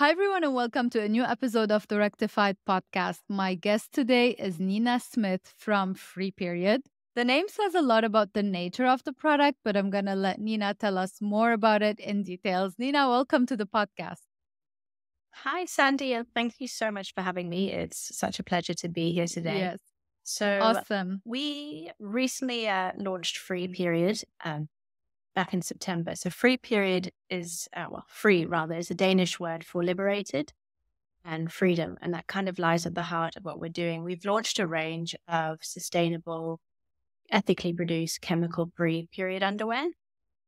Hi, everyone, and welcome to a new episode of the Rectified Podcast. My guest today is Nina Smith from Free Period. The name says a lot about the nature of the product, but I'm going to let Nina tell us more about it in details. Nina, welcome to the podcast. Hi, Sandy, and thank you so much for having me. It's such a pleasure to be here today. Yes. So awesome. We recently launched Free Period back in September. So Free Period is, free is a Danish word for liberated and freedom. And that kind of lies at the heart of what we're doing. We've launched a range of sustainable, ethically produced, chemical-free period underwear.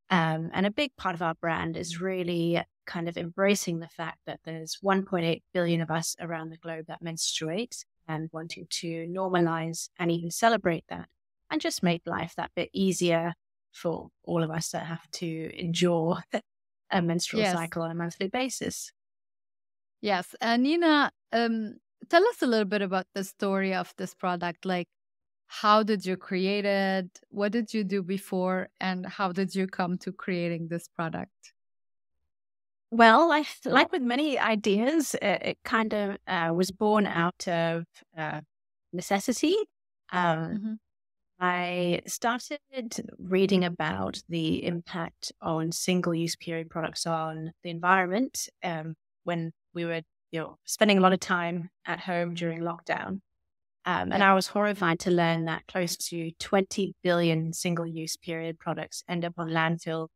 And a big part of our brand is really kind of embracing the fact that there's 1.8 billion of us around the globe that menstruate, and wanting to normalize and even celebrate that and just make life that bit easier for all of us that have to endure a menstrual cycle on a monthly basis. Yes. And Nina, tell us a little bit about the story of this product. Like, how did you create it? What did you do before? And how did you come to creating this product? Well, like with many ideas, it kind of was born out of necessity. I started reading about the impact on single-use period products on the environment when we were spending a lot of time at home during lockdown. And I was horrified to learn that close to 20 billion single-use period products end up on landfill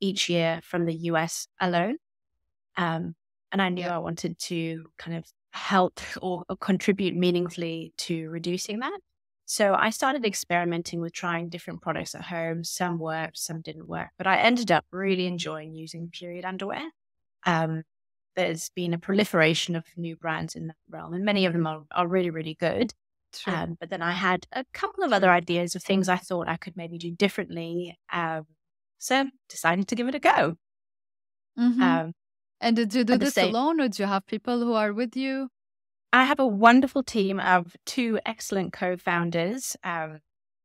each year from the US alone. And I knew I wanted to kind of help or contribute meaningfully to reducing that. So I started experimenting with trying different products at home. Some worked, some didn't work. But I ended up really enjoying using period underwear. There's been a proliferation of new brands in that realm, and many of them are really, really good. True. But then I had a couple of other ideas of things I thought I could maybe do differently. So decided to give it a go. And did you do this alone, or do you have people who are with you? I have a wonderful team of two excellent co-founders,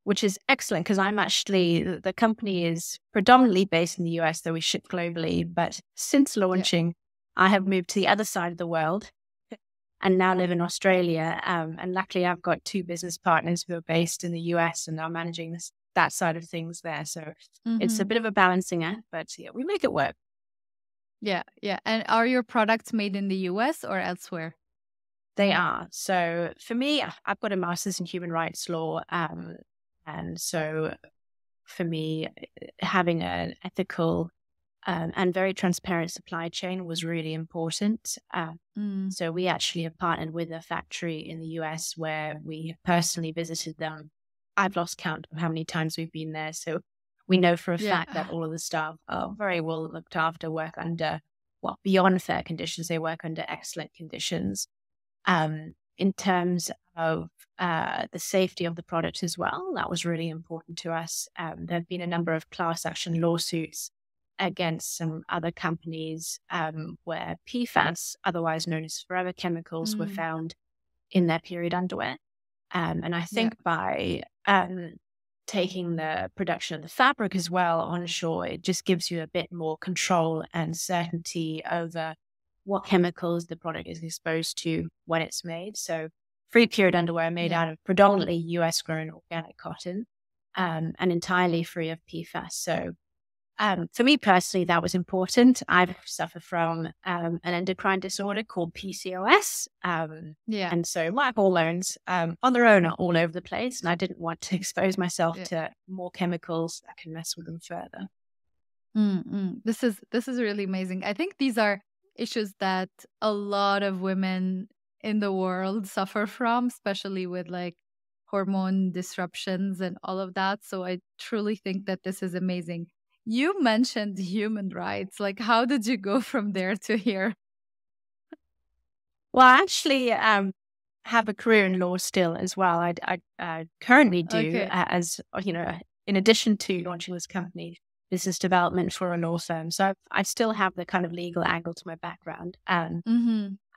which is excellent because I'm actually, the company is predominantly based in the US, though we ship globally. But since launching, I have moved to the other side of the world and now live in Australia. And luckily, I've got two business partners who are based in the US and are managing that side of things there. So it's a bit of a balancing act, but we make it work. Yeah. And are your products made in the US or elsewhere? They are. So for me, I've got a master's in human rights law. And so for me, having an ethical and very transparent supply chain was really important. So we actually have partnered with a factory in the US where we personally visited them. I've lost count of how many times we've been there. So we know for a fact that all of the staff are very well looked after, work under, well, beyond fair conditions. They work under excellent conditions. In terms of the safety of the product as well, that was really important to us. There have been a number of class action lawsuits against some other companies where PFAS, otherwise known as forever chemicals, were found in their period underwear. And I think by taking the production of the fabric as well onshore, it just gives you a bit more control and certainty over what chemicals the product is exposed to when it's made. So Free Period underwear made out of predominantly US-grown organic cotton and entirely free of PFAS. So for me personally, that was important. I've suffered from an endocrine disorder called PCOS. And so my hormones on their own are all over the place, and I didn't want to expose myself to more chemicals that can mess with them further. This is really amazing. I think these are issues that a lot of women in the world suffer from, especially with like hormone disruptions and all of that. So I truly think that this is amazing. You mentioned human rights. Like, how did you go from there to here? Well, I actually have a career in law still as well. I currently do, as you know, in addition to launching this company, business development for a law firm. So I still have the kind of legal angle to my background. And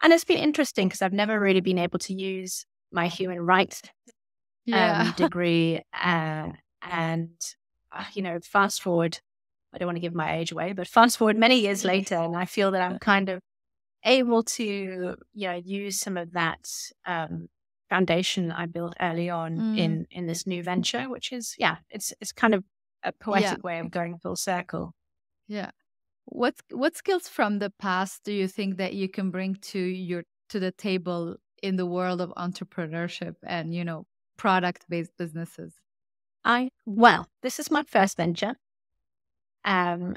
it's been interesting because I've never really been able to use my human rights degree. Fast forward, I don't want to give my age away, but fast forward many years later, and I feel that I'm kind of able to, you know, use some of that foundation that I built early on in this new venture, which is, it's kind of a poetic way of going full circle. Yeah. What skills from the past do you think that you can bring to the table in the world of entrepreneurship and, you know, product-based businesses? Well, this is my first venture. And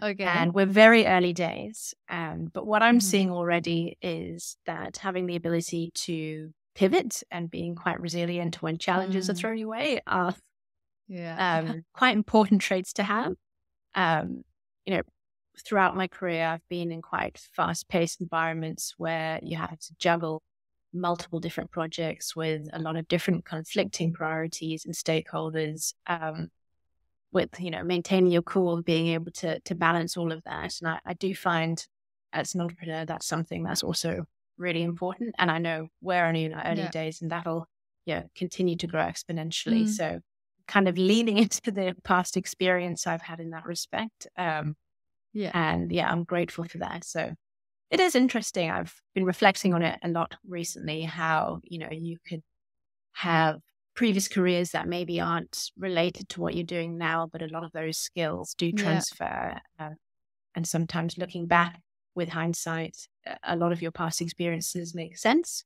we're very early days. But what I'm seeing already is that having the ability to pivot and being quite resilient when challenges are thrown your way are quite important traits to have. You know, throughout my career, I've been in quite fast-paced environments where you have to juggle multiple different projects with a lot of different conflicting priorities and stakeholders, with, you know, maintaining your cool, being able to balance all of that. And I do find as an entrepreneur, that's something that's also really important. And I know we're only in our early days, and that'll continue to grow exponentially. So kind of leaning into the past experience I've had in that respect. And I'm grateful for that. So it is interesting. I've been reflecting on it a lot recently, how, you know, you could have previous careers that maybe aren't related to what you're doing now, but a lot of those skills do transfer. And sometimes looking back with hindsight, a lot of your past experiences make sense.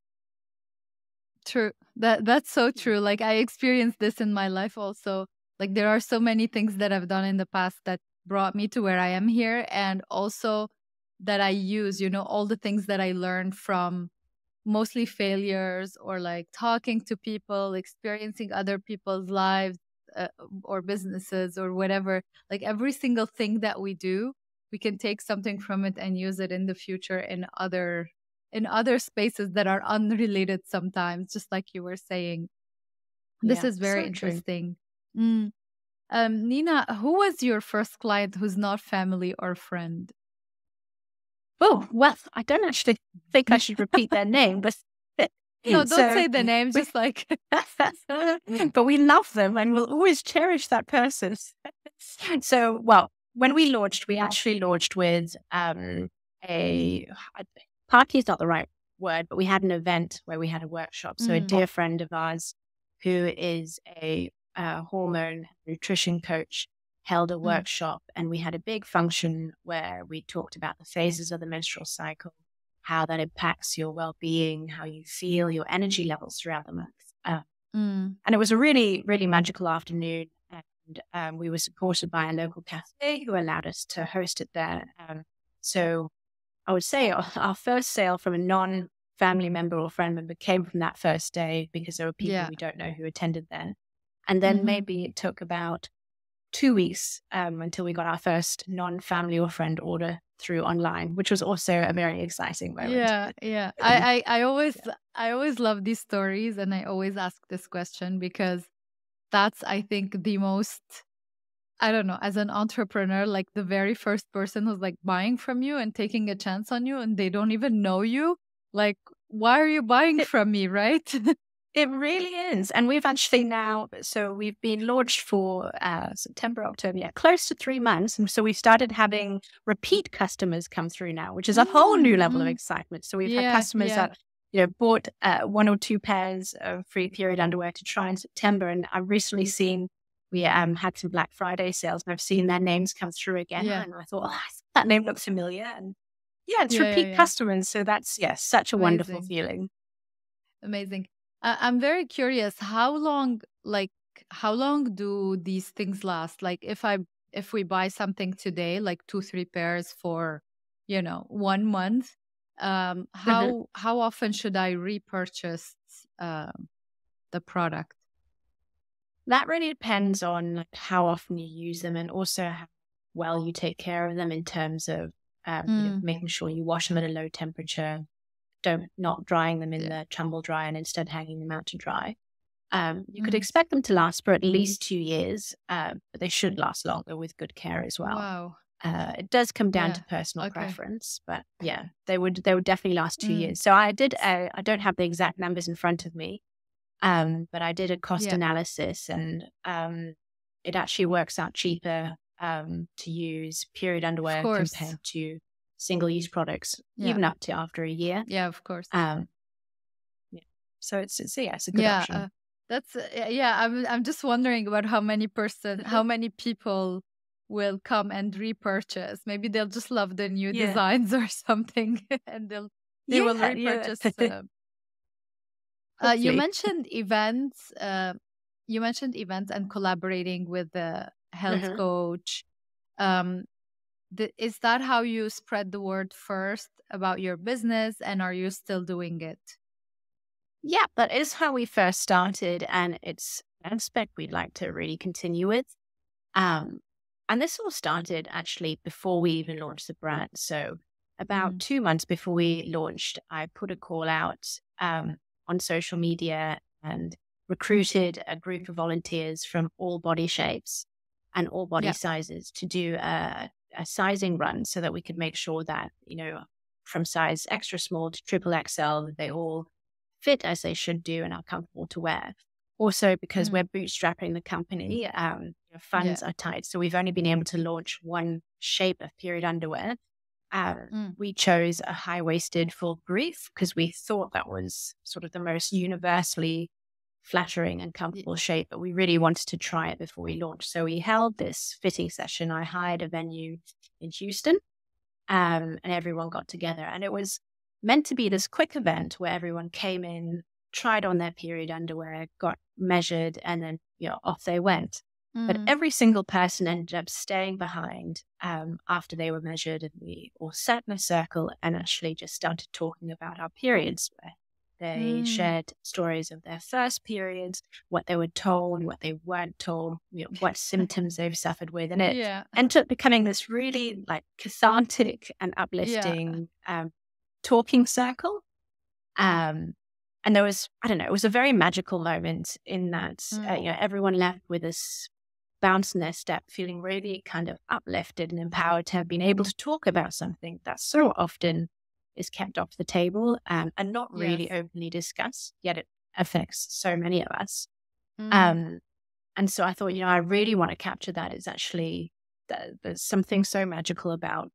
True. That's so true. Like, I experienced this in my life also. Like, there are so many things that I've done in the past that brought me to where I am here, and also that I use, you know, all the things that I learned from mostly failures, or like talking to people, experiencing other people's lives or businesses or whatever. Like, every single thing that we do, we can take something from it and use it in the future in other spaces that are unrelated sometimes, just like you were saying. This is very interesting. Nina, who was your first client who's not family or friend? Oh, well, I don't actually think I should repeat their name, but no, don't say the name, just like. But we love them and we'll always cherish that person. So, well, when we launched, we actually launched with a party is not the right word, but we had an event where we had a workshop. So a dear friend of ours, who is a hormone nutrition coach, held a workshop, and we had a big function where we talked about the phases of the menstrual cycle, how that impacts your well-being, how you feel, your energy levels throughout the month. And it was a really, really magical afternoon. And we were supported by a local cafe who allowed us to host it there. So I would say our first sale from a non-family member or friend member came from that first day, because there were people we don't know who attended there. And then maybe it took about 2 weeks until we got our first non-family or friend order through online, which was also a very exciting moment. Yeah. I always love these stories, and I always ask this question, because that's, I think, the most, I don't know, as an entrepreneur, like the very first person who's like buying from you and taking a chance on you, and they don't even know you. Like, why are you buying from me, right? It really is. And we've actually now, so we've been launched for September, October, close to 3 months. And so we started having repeat customers come through now, which is a whole new level of excitement. So we've had customers that, you know, bought 1 or 2 pairs of free period underwear to try in September. And I've recently seen, we had some Black Friday sales, and I've seen their names come through again. And I thought, oh, that name looks familiar. And it's repeat customers. So that's, such a wonderful feeling. Amazing. I'm very curious, how long do these things last? Like, if we buy something today, like 2-3 pairs for, 1 month, how often should I repurchase the product? That really depends on how often you use them, and also how well you take care of them in terms of making sure you wash them at a low temperature. Not drying them in the tumble dryer, and instead hanging them out to dry. You could expect them to last for at least 2 years, but they should last longer with good care as well. Wow. It does come down to personal preference, but they would definitely last 2 years. So I did, I don't have the exact numbers in front of me, but I did a cost analysis, and it actually works out cheaper to use period underwear compared to single-use products, even up to after a year. Yeah, of course. So it's a good option. I'm just wondering about how many people will come and repurchase. Maybe they'll just love the new designs or something, and they will repurchase. You mentioned events and collaborating with the health coach. Is that how you spread the word first about your business, and are you still doing it? Yeah, that is how we first started, and it's an aspect we'd like to really continue with. And this all started actually before we even launched the brand. So about 2 months before we launched, I put a call out on social media and recruited a group of volunteers from all body shapes and all body sizes to do a sizing run, so that we could make sure that, from size extra small to triple XL, they all fit as they should do and are comfortable to wear. Also, because we're bootstrapping the company, funds are tight. So we've only been able to launch one shape of period underwear. We chose a high-waisted full brief because we thought that was sort of the most universally flattering and comfortable shape, but we really wanted to try it before we launched. So we held this fitting session. I hired a venue in Houston, and everyone got together. And it was meant to be this quick event where everyone came in, tried on their period underwear, got measured, and then off they went. But every single person ended up staying behind after they were measured, and we all sat in a circle and actually just started talking about our periods. They shared stories of their first periods, what they were told, what they weren't told, what symptoms they've suffered with. And it ended up becoming this really cathartic and uplifting talking circle. And there was, it was a very magical moment in that, everyone left with this bounce in their step, feeling really kind of uplifted and empowered to have been able to talk about something that so often is kept off the table and not really openly discussed, yet it affects so many of us. And so I thought, I really want to capture that. It's actually, there's something so magical about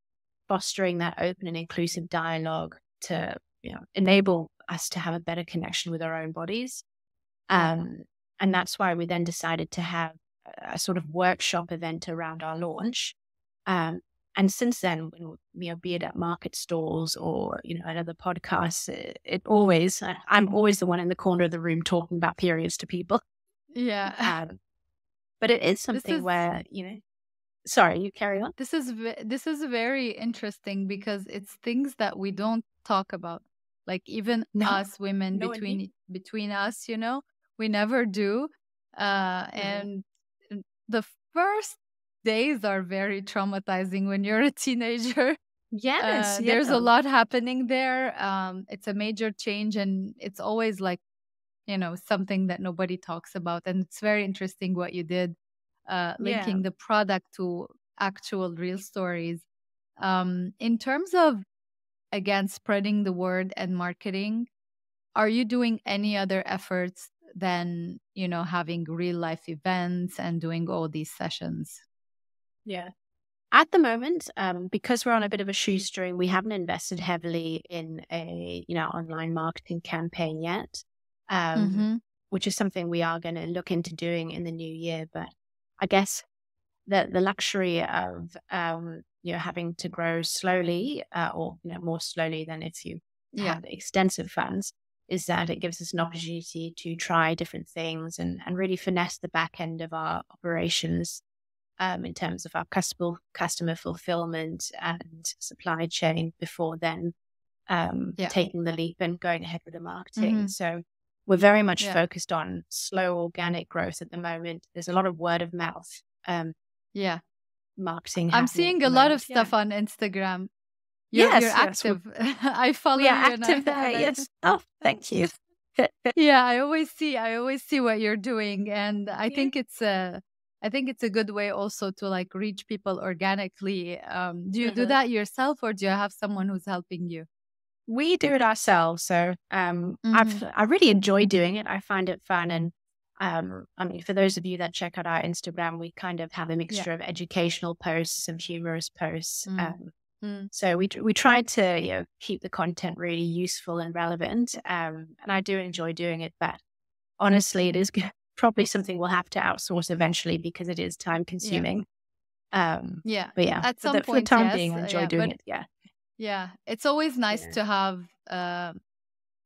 fostering that open and inclusive dialogue to enable us to have a better connection with our own bodies. And that's why we then decided to have a sort of workshop event around our launch. And since then, be it at market stalls or, at other podcasts, I'm always the one in the corner of the room talking about periods to people. Yeah. But it is something sorry, you carry on. This is very interesting because it's things that we don't talk about. Like even us women between us, we never do. And the first days are very traumatizing when you're a teenager. Yes. There's a lot happening there. It's a major change, and it's always something that nobody talks about. And it's very interesting what you did, linking the product to actual real stories. In terms of, again, spreading the word and marketing, are you doing any other efforts than, having real life events and doing all these sessions? Yeah. At the moment, because we're on a bit of a shoestring, we haven't invested heavily in a, online marketing campaign yet, which is something we are going to look into doing in the new year. But I guess the luxury of, having to grow slowly or more slowly than if you have extensive funds is that it gives us an opportunity to try different things and really finesse the back end of our operations in terms of our customer fulfillment and supply chain before then taking the leap and going ahead with the marketing. So we're very much focused on slow organic growth at the moment. There's a lot of word of mouth marketing. I'm seeing a lot of stuff on Instagram. You're active. I follow you. Yeah, active there. Yes. Oh, thank you. I always see what you're doing, and I think it's a good way also to reach people organically. Do you do that yourself, or do you have someone who's helping you? We do it ourselves. So I really enjoy doing it. I find it fun, and for those of you that check out our Instagram, we kind of have a mixture of educational posts, some humorous posts, So we tried to, you know, keep the content really useful and relevant. And I do enjoy doing it, but honestly, it is probably something we'll have to outsource eventually because it is time consuming. Yeah. But yeah, at some point, for the time being, I enjoy doing it. Yeah. Yeah. It's always nice to have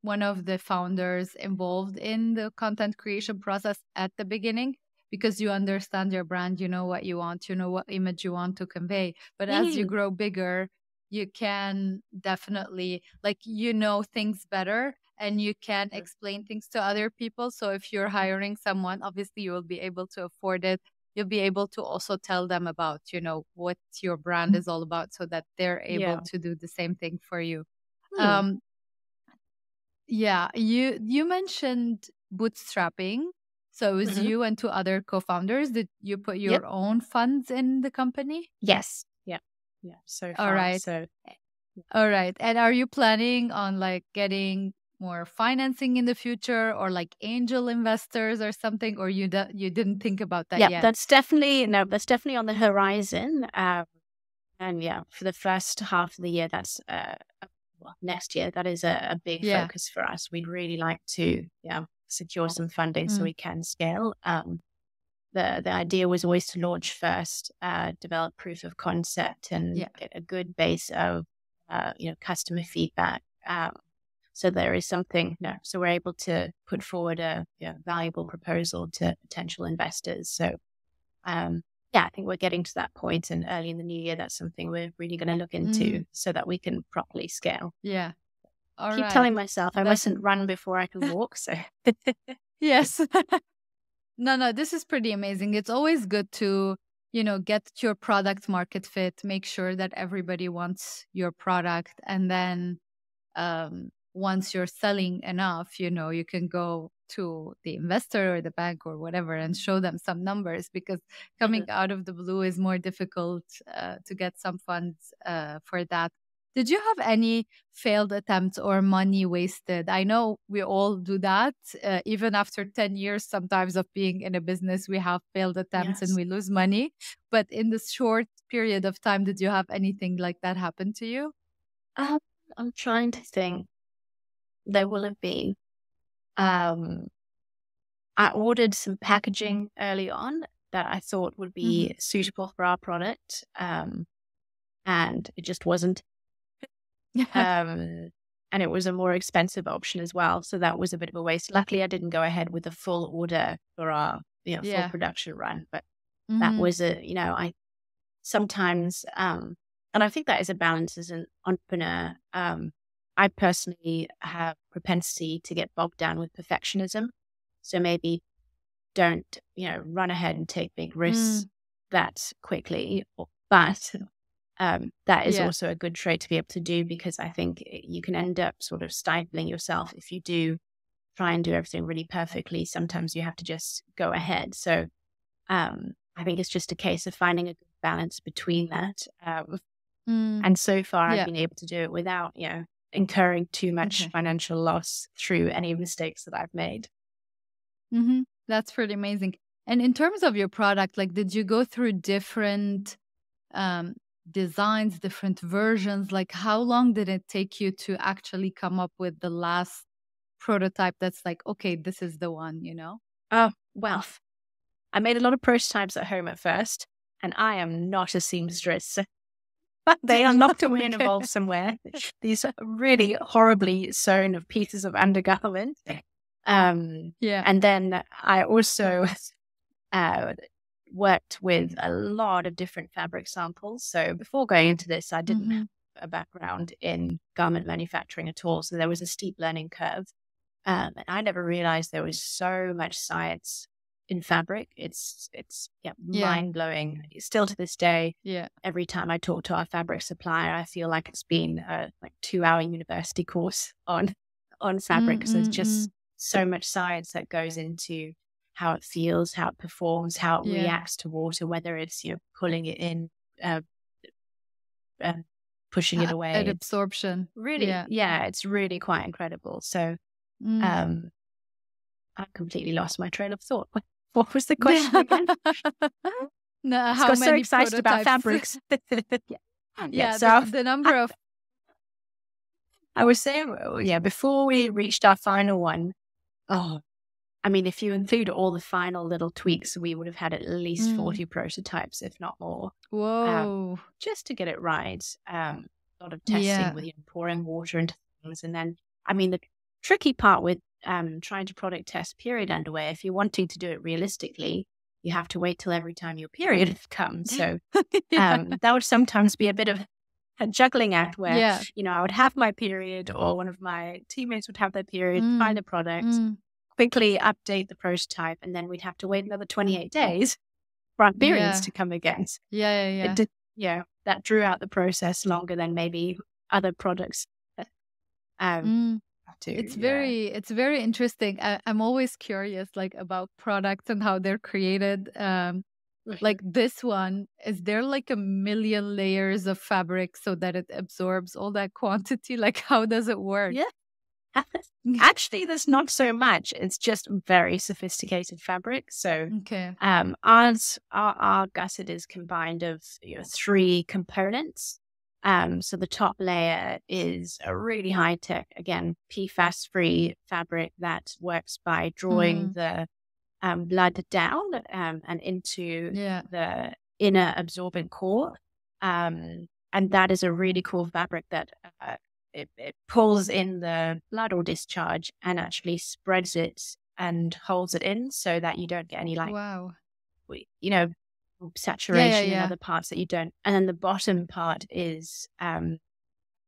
one of the founders involved in the content creation process at the beginning, because you understand your brand, you know what you want, you know what image you want to convey. But as you grow bigger, you can definitely, like, you know things better and you can explain things to other people. So if you're hiring someone, obviously you will be able to afford it. You'll be able to also tell them about, you know, what your brand is all about so that they're able to do the same thing for you. Yeah, you mentioned bootstrapping. So it was you and two other co-founders. Did you put your own funds in the company? Yes. Yeah. Yeah. So far. All right. All right. And are you planning on like getting more financing in the future, or like angel investors or something, or you didn't think about that yet? That's definitely on the horizon. And yeah, for the first half of the year, that's next year, that is a big focus for us. We'd really like to secure some funding so we can scale. The idea was always to launch first, develop proof of concept, and get a good base of customer feedback. So there is something, so we're able to put forward a valuable proposal to potential investors. So I think we're getting to that point, and early in the new year, that's something we're really going to look into so that we can properly scale. Yeah. All right. Keep telling myself I mustn't run before I can walk. So yes. No, this is pretty amazing. It's always good to, get your product market fit, make sure that everybody wants your product. And then once you're selling enough, you can go to the investor or the bank or whatever and show them some numbers, because coming out of the blue is more difficult to get some funds for that. Did you have any failed attempts or money wasted? I know we all do that. Even after 10 years, sometimes of being in a business, we have failed attempts and we lose money. But in this short period of time, did you have anything like that happen to you? I'm trying to think. There will have been. I ordered some packaging early on that I thought would be suitable for our product. And it just wasn't. And it was a more expensive option as well. So that was a bit of a waste. Luckily, I didn't go ahead with a full order for our full production run. But that was I sometimes, and I think that is a balance as an entrepreneur. I personally have propensity to get bogged down with perfectionism. So maybe don't, run ahead and take big risks that quickly. But that is also a good trait to be able to do, because I think you can end up sort of stifling yourself if you do try and do everything really perfectly. Sometimes you have to just go ahead. So I think it's just a case of finding a good balance between that. And so far I've been able to do it without, incurring too much financial loss through any mistakes that I've made. That's pretty amazing. And in terms of your product, like, did you go through different designs, different versions? Like, how long did it take you to actually come up with the last prototype that's like, okay, this is the one, Well, I made a lot of prototypes at home at first, and I am not a seamstress. But they are locked away and evolved somewhere. These really horribly sewn pieces of undergarment. And then I also worked with a lot of different fabric samples. So before going into this, I didn't have a background in garment manufacturing at all. So there was a steep learning curve. And I never realized there was so much science in fabric. It's mind-blowing. Still to this day, every time I talk to our fabric supplier, I feel like it's been a 2-hour university course on fabric. So it's just so much science that goes into how it feels, how it performs, how it reacts to water, whether it's pulling it in, pushing it away, and absorption. Really, it's really quite incredible. So I completely lost my trail of thought. What was the question again? No, I got so excited about fabrics. Yeah, so the number of... I would say, yeah, before we reached our final one, I mean, if you include all the final little tweaks, we would have had at least 40 prototypes, if not more. Whoa. Just to get it right. A lot of testing with pouring water into things. And then, I mean, the tricky part with trying to product test period underwear, if you're wanting to do it realistically, you have to wait till every time your period comes. So that would sometimes be a bit of a juggling act where, you know, I would have my period or one of my teammates would have their period, buy the product, quickly update the prototype, and then we'd have to wait another 28 days for our periods to come again. It did, that drew out the process longer than maybe other products. It's very interesting. I'm always curious, like, about products and how they're created. Like this one, is there like a million layers of fabric so that it absorbs all that quantity? Like, how does it work? Yeah. Actually, there's not so much. It's just very sophisticated fabric. So our gusset is combined of 3 components. So the top layer is a really high-tech, again, PFAS-free fabric that works by drawing the blood down and into the inner absorbent core, and that is a really cool fabric that it pulls in the blood or discharge and actually spreads it and holds it in so that you don't get any, like, saturation in other parts that you don't. And then the bottom part is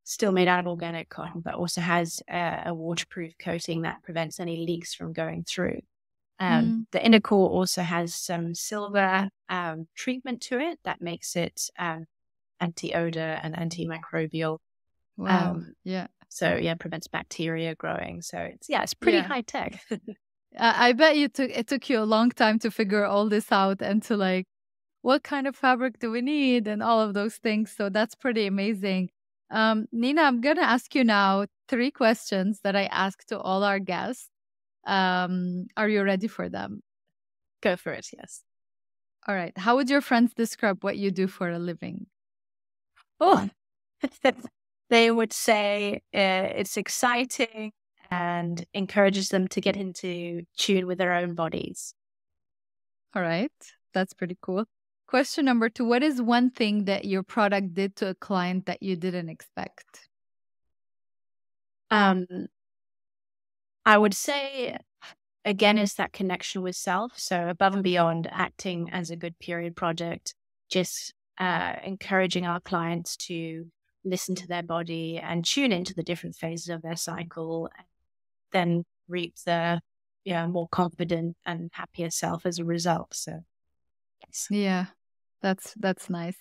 still made out of organic cotton, but also has a waterproof coating that prevents any leaks from going through. The inner core also has some silver treatment to it that makes it anti-odor and antimicrobial. Wow. So prevents bacteria growing. So it's pretty high tech. I bet it took you a long time to figure all this out and to, like, what kind of fabric do we need and all of those things. So that's pretty amazing. Nina, I'm going to ask you now 3 questions that I ask to all our guests. Are you ready for them? Go for it, yes. All right. How would your friends describe what you do for a living? Oh, they would say it's exciting and encourages them to get into tune with their own bodies. All right. That's pretty cool. Question number 2. What is one thing that your product did to a client that you didn't expect? I would say, again, is that connection with self. So above and beyond acting as a good period project, just encouraging our clients to listen to their body and tune into the different phases of their cycle, and then reap their more confident and happier self as a result. So, yes. Yeah, that's nice.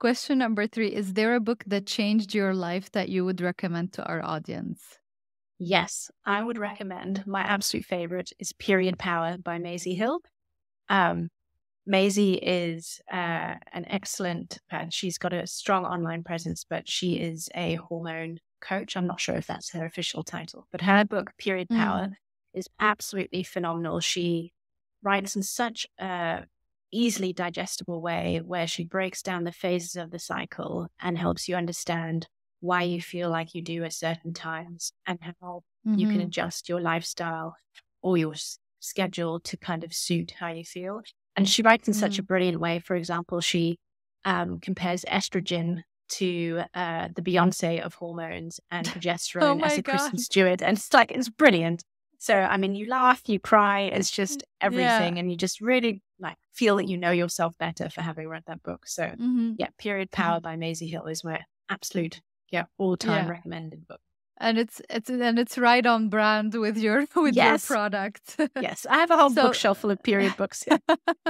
Question number 3. Is there a book that changed your life that you would recommend to our audience? Yes, I would recommend. My absolute favorite is Period Power by Maisie Hill. Maisie is an excellent, she's got a strong online presence, but she is a hormone coach. I'm not sure if that's her official title, but her book, Period Power, is absolutely phenomenal. She writes in such a easily digestible way where she breaks down the phases of the cycle and helps you understand why you feel like you do at certain times and how you can adjust your lifestyle or your schedule to kind of suit how you feel. And she writes in such a brilliant way. For example, she compares estrogen to the Beyonce of hormones and progesterone as a Kristen Stewart. And it's like, it's brilliant. So, I mean, you laugh, you cry, it's just everything. And you just really, like, feel that you know yourself better for having read that book. So Period Power by Maisie Hill is my absolute all-time recommended book, and it's right on brand with your product. Yes, I have a whole bookshelf full of period books.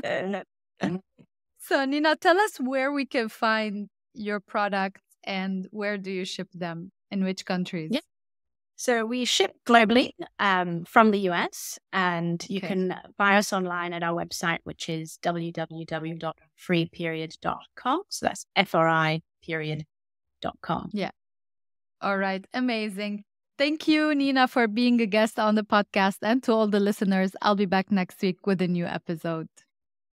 So Nina, tell us where we can find your products and where do you ship them, in which countries? Yeah. So we ship globally from the US, and you can buy us online at our website, which is www.freeperiod.com. So that's FRI period.com. Yeah. All right. Amazing. Thank you, Nina, for being a guest on the podcast, and to all the listeners. I'll be back next week with a new episode.